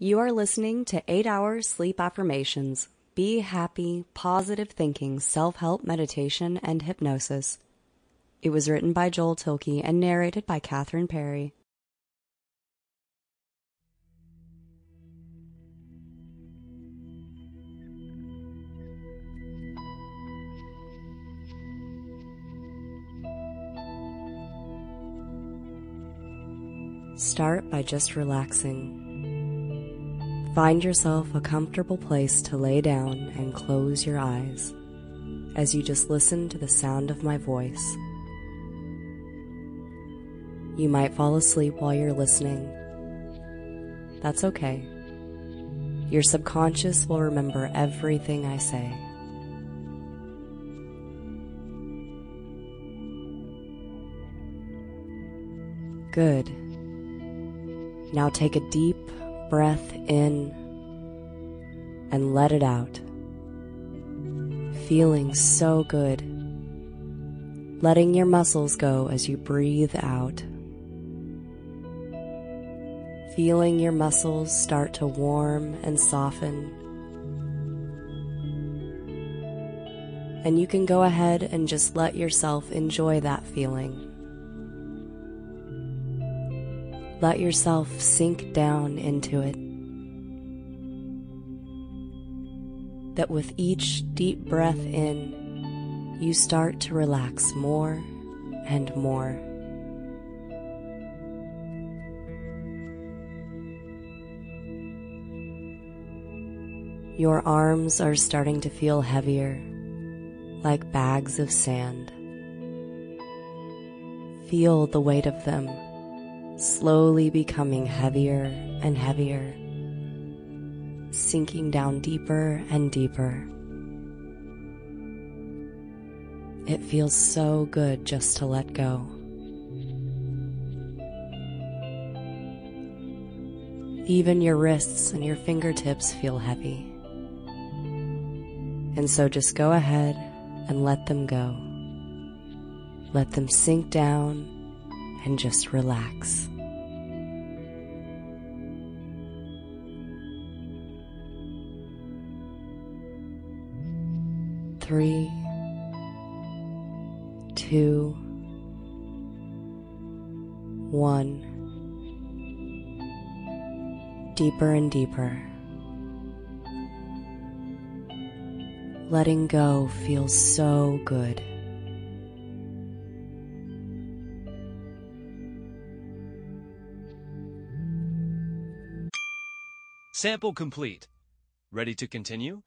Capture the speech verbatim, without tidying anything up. You are listening to eight hour Sleep Affirmations, Be Happy, Positive Thinking, Self-Help Meditation, and Hypnosis. It was written by Joel Tilke and narrated by Catherine Perry. Start by just relaxing. Find yourself a comfortable place to lay down and close your eyes as you just listen to the sound of my voice. You might fall asleep while you're listening. That's okay. Your subconscious will remember everything I say. Good. Now take a deep breath in and let it out. Feeling so good. Letting your muscles go as you breathe out. Feeling your muscles start to warm and soften. And you can go ahead and just let yourself enjoy that feeling. Let yourself sink down into it. That with each deep breath in, you start to relax more and more. Your arms are starting to feel heavier, like bags of sand. Feel the weight of them, slowly becoming heavier and heavier, sinking down deeper and deeper. It feels so good just to let go. Even your wrists and your fingertips feel heavy. And so just go ahead and let them go. Let them sink down and just relax. Three, two, one. Deeper and deeper. Letting go feels so good. Sample complete. Ready to continue?